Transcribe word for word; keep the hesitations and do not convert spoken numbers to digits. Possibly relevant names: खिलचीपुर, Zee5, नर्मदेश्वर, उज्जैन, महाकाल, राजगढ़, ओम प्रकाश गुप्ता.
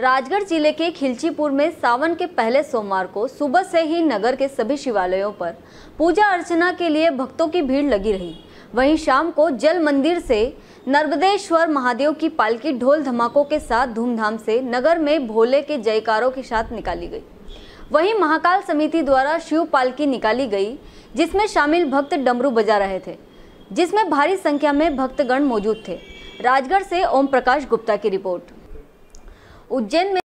राजगढ़ जिले के खिलचीपुर में सावन के पहले सोमवार को सुबह से ही नगर के सभी शिवालयों पर पूजा अर्चना के लिए भक्तों की भीड़ लगी रही। वहीं शाम को जल मंदिर से नर्मदेश्वर महादेव की पालकी ढोल धमाकों के साथ धूमधाम से नगर में भोले के जयकारों के साथ निकाली गई। वहीं महाकाल समिति द्वारा शिव पालकी निकाली गई, जिसमें शामिल भक्त डमरू बजा रहे थे, जिसमें भारी संख्या में भक्तगण मौजूद थे। राजगढ़ से ओम प्रकाश गुप्ता की रिपोर्ट। उज्जैन में